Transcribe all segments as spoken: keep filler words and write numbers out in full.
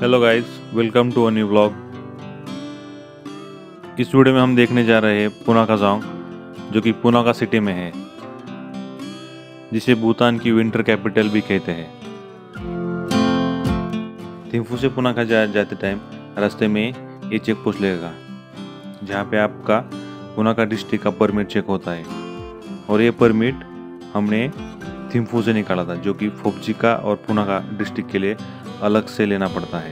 Hello guys, welcome to a new vlog. इस video में हम देखने जा रहे हैं पुनाखा ज़ोंग, जो कि पुनाखा सिटी में है, जिसे भूटान की विंटर कैपिटल भी कहते हैं। थिम्फू से पुनाखा जाए जाते टाइम रास्ते में ये चेक पोस्ट लगेगा, जहाँ पे आपका पुनाखा डिस्ट्रिक्ट का परमिट चेक होता है। और ये परमिट हमने थिम्फू से निकाला था, जो कि फोबजिका और पुनाखा डिस्ट्रिक्ट के लिए अलग से लेना पड़ता है।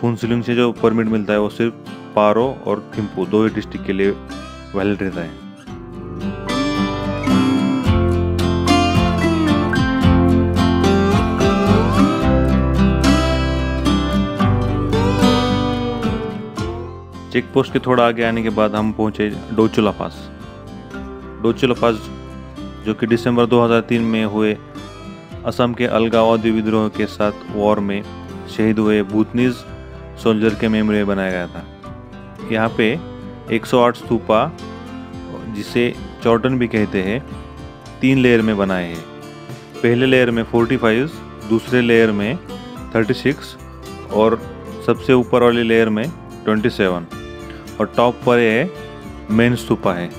फुनसुलिंग से जो परमिट मिलता है वो सिर्फ पारो और थिम्फू दो ही डिस्ट्रिक्ट के लिए वैलिड रहता है। चेक पोस्ट के थोड़ा आगे आने के बाद हम पहुंचे डोचुला पास। डोचुला पास जो कि दिसंबर दो हज़ार तीन में हुए असम के अलगाववादी विद्रोह के साथ वॉर में शहीद हुए भूतनीज सोल्जर के मेमोरी बनाया गया था। यहाँ पे एक सौ आठ स्तूपा, जिसे चौटन भी कहते हैं, तीन लेयर में बनाए हैं। पहले लेयर में पैंतालीस, दूसरे लेयर में छत्तीस और सबसे ऊपर वाले लेयर में सत्ताईस, और टॉप पर यह मेन स्तूपा है।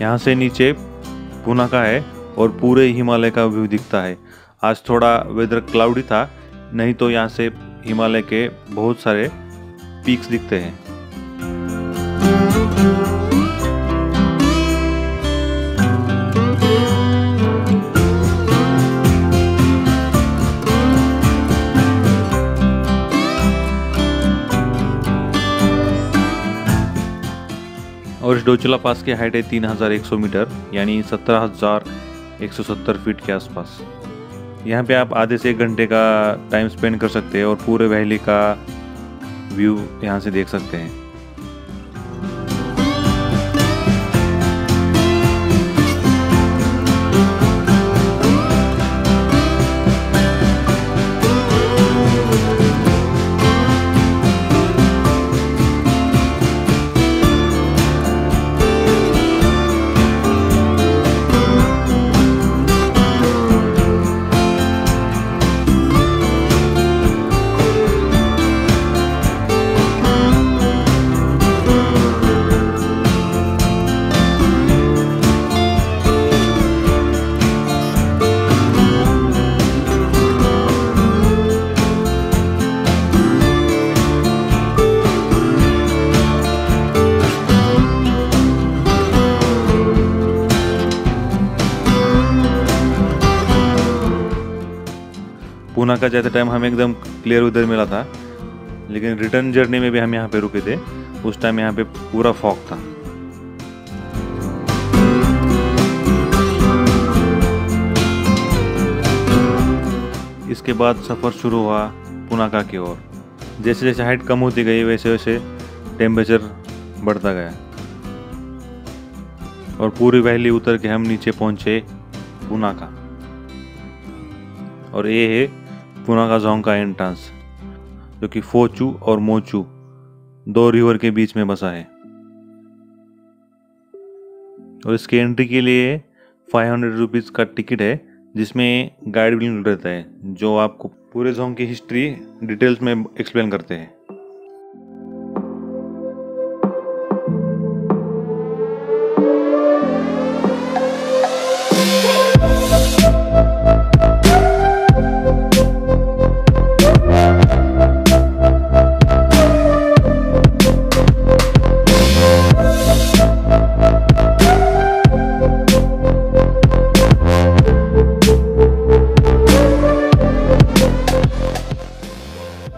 यहाँ से नीचे पुनाखा है और पूरे हिमालय का व्यू दिखता है। आज थोड़ा वेदर क्लाउडी था, नहीं तो यहाँ से हिमालय के बहुत सारे पीक्स दिखते हैं। और इस डोचुला पास की हाइट है तीन हज़ार एक सौ मीटर, यानी सत्रह हज़ार एक सौ सत्तर फीट के आसपास। यहाँ पे आप आधे से एक घंटे का टाइम स्पेंड कर सकते हैं और पूरे वैली का व्यू यहाँ से देख सकते हैं। पुनाखा जाते टाइम हमें एकदम क्लियर वेदर मिला था, लेकिन रिटर्न जर्नी में भी हम यहाँ पे रुके थे। उस टाइम यहाँ पे पूरा फॉग था। इसके बाद सफ़र शुरू हुआ पुनाखा की ओर। जैसे जैसे हाइट कम होती गई, वैसे वैसे टेम्परेचर बढ़ता गया और पूरी वैली उतर के हम नीचे पहुँचे पुनाखा। और ये है पुनाखा ज़ोंग का एंट्रेंस, जो कि फोचू और मोचू दो रिवर के बीच में बसा है। और इसके एंट्री के लिए फाइव हंड्रेड रुपीज़ का टिकट है, जिसमें गाइड भी रहता है, जो आपको पूरे ज़ोंग की हिस्ट्री डिटेल्स में एक्सप्लेन करते हैं।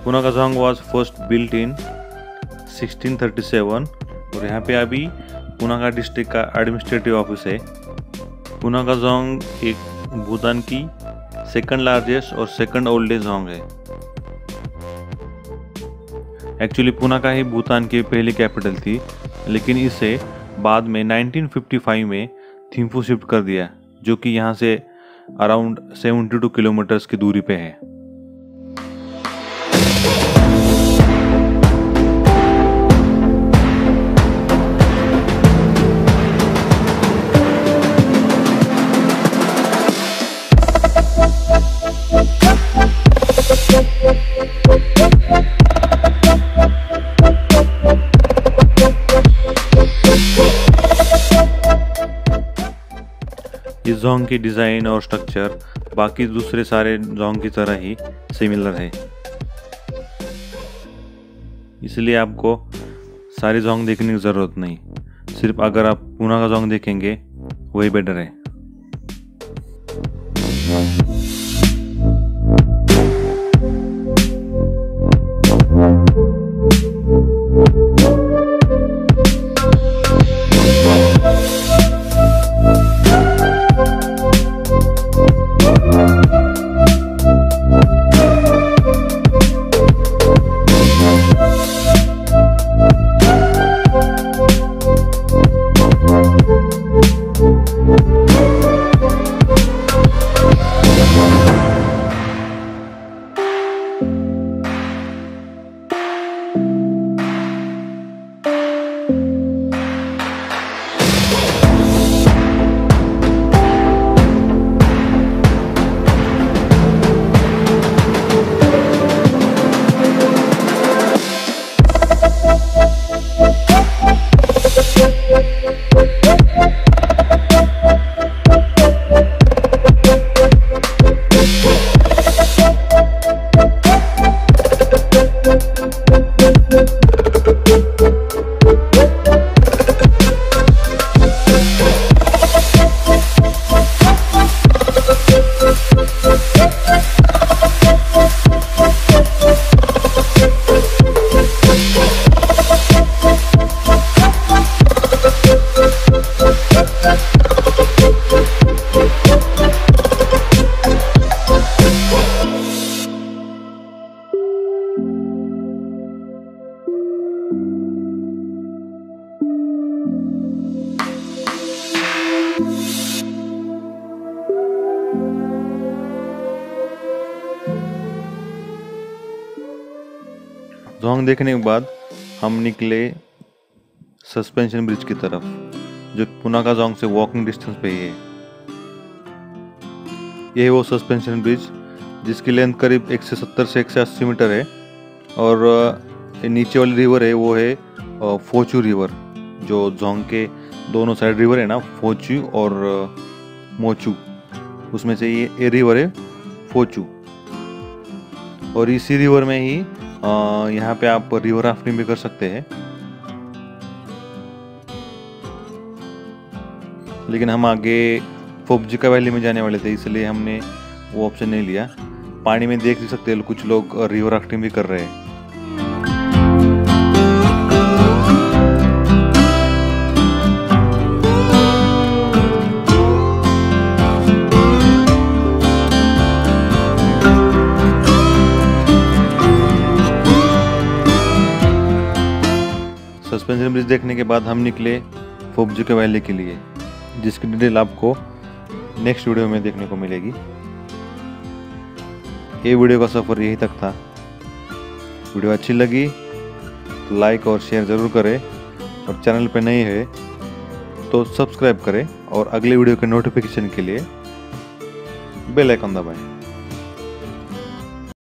Punakha Dzong was first built in sixteen thirty seven. और यहाँ पे अभी पुनाखा डिस्ट्रिक्ट का एडमिनिस्ट्रेटिव ऑफिस है। पुनाखा ज़ोंग एक भूटान की सेकंड लार्जेस्ट और सेकंड ओल्डेस्ट ज़ोंग है। एक्चुअली पुनाखा ही भूटान की पहली कैपिटल थी, लेकिन इसे बाद में नाइनटीन फिफ्टी फाइव में थिम्फू शिफ्ट कर दिया, जो कि यहाँ से अराउंड बहत्तर किलोमीटर्स की दूरी पे है। जोंग की डिज़ाइन और स्ट्रक्चर बाकी दूसरे सारे जोंग की तरह ही सिमिलर है, इसलिए आपको सारे जोंग देखने की ज़रूरत नहीं, सिर्फ अगर आप पुनाखा जोंग देखेंगे वही बेटर है। जोंग देखने के बाद हम निकले सस्पेंशन ब्रिज की तरफ, जो पुनाखा जोंग से वॉकिंग डिस्टेंस पे ही है। यह वो सस्पेंशन ब्रिज जिसकी लेंथ करीब एक सौ सत्तर से एक सौ अस्सी मीटर है, और नीचे वाली रिवर है वो है फोचू रिवर, जो जोंग के दोनों साइड रिवर है ना, फोचू और मोचू, उसमें से ये, ये रिवर है फोचू, और इसी रिवर में ही यहाँ पे आप रिवर राफ्टिंग भी कर सकते हैं। लेकिन हम आगे फोबजिका वैली में जाने वाले थे, इसलिए हमने वो ऑप्शन नहीं लिया। पानी में देख सकते हैं कुछ लोग रिवर राफ्टिंग भी कर रहे हैं। सस्पेंशन ब्रिज देखने के बाद हम निकले फोबजिका वैली के लिए, जिसकी डिटेल आपको नेक्स्ट वीडियो में देखने को मिलेगी। ये वीडियो का सफ़र यही तक था। वीडियो अच्छी लगी तो लाइक और शेयर ज़रूर करें, और चैनल पर नए है तो सब्सक्राइब करें, और अगले वीडियो के नोटिफिकेशन के लिए बेल आइकन दबाएं।